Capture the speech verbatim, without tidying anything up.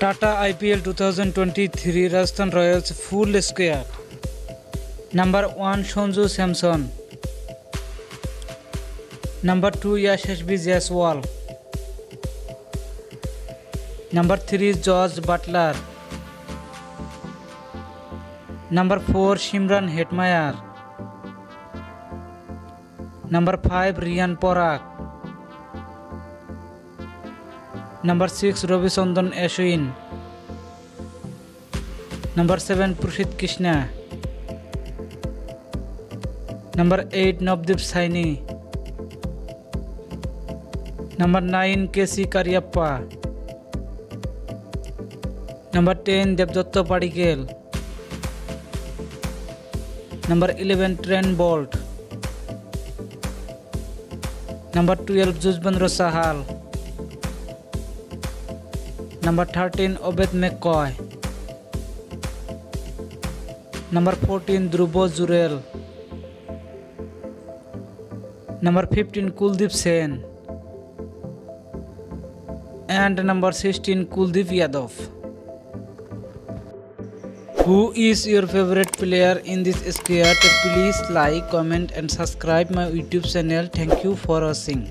Tata I P L twenty twenty-three Rajasthan Royals full squad. Number one Sanju Samson, Number two Yashasvi Jaiswal, Number three George Butler, Number four Shimron Hetmyer, Number five Riyan Parag, Number six Ravichandran Ashwin, Number seven Prushit Krishna, Number eight Navdeep Saini, Number nine Kesi Kariyappa, Number ten Devdatt Padigal, Number eleven Trent Bolt, Number twelve Jujban Roshahal, Number thirteen Obed McCoy, Number fourteen Dhrubo Jurel, Number fifteen Kuldeep Sen, and Number sixteen Kuldeep Yadav. Who is your favorite player in this squad? Please like, comment and subscribe my YouTube channel. Thank you for watching.